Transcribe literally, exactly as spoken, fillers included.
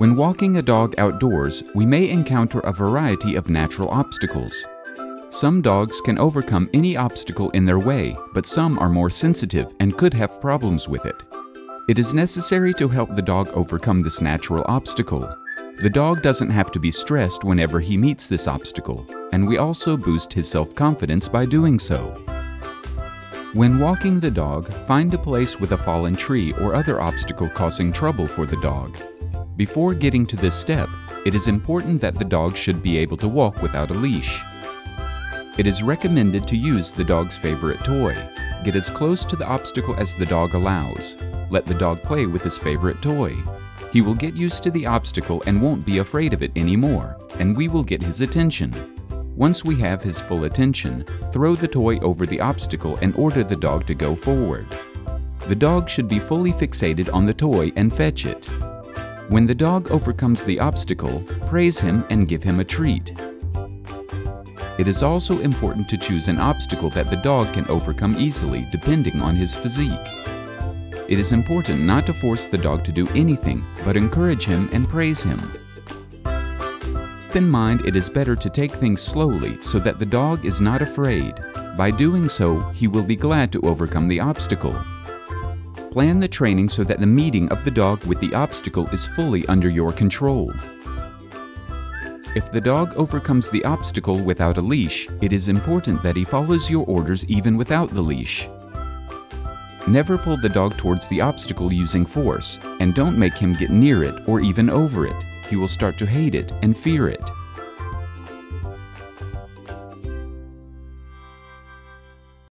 When walking a dog outdoors, we may encounter a variety of natural obstacles. Some dogs can overcome any obstacle in their way, but some are more sensitive and could have problems with it. It is necessary to help the dog overcome this natural obstacle. The dog doesn't have to be stressed whenever he meets this obstacle, and we also boost his self-confidence by doing so. When walking the dog, find a place with a fallen tree or other obstacle causing trouble for the dog. Before getting to this step, it is important that the dog should be able to walk without a leash. It is recommended to use the dog's favorite toy. Get as close to the obstacle as the dog allows. Let the dog play with his favorite toy. He will get used to the obstacle and won't be afraid of it anymore, and we will get his attention. Once we have his full attention, throw the toy over the obstacle and order the dog to go forward. The dog should be fully fixated on the toy and fetch it. When the dog overcomes the obstacle, praise him and give him a treat. It is also important to choose an obstacle that the dog can overcome easily, depending on his physique. It is important not to force the dog to do anything, but encourage him and praise him. Keep in mind, it is better to take things slowly so that the dog is not afraid. By doing so, he will be glad to overcome the obstacle. Plan the training so that the meeting of the dog with the obstacle is fully under your control. If the dog overcomes the obstacle without a leash, it is important that he follows your orders even without the leash. Never pull the dog towards the obstacle using force, and don't make him get near it or even over it. He will start to hate it and fear it.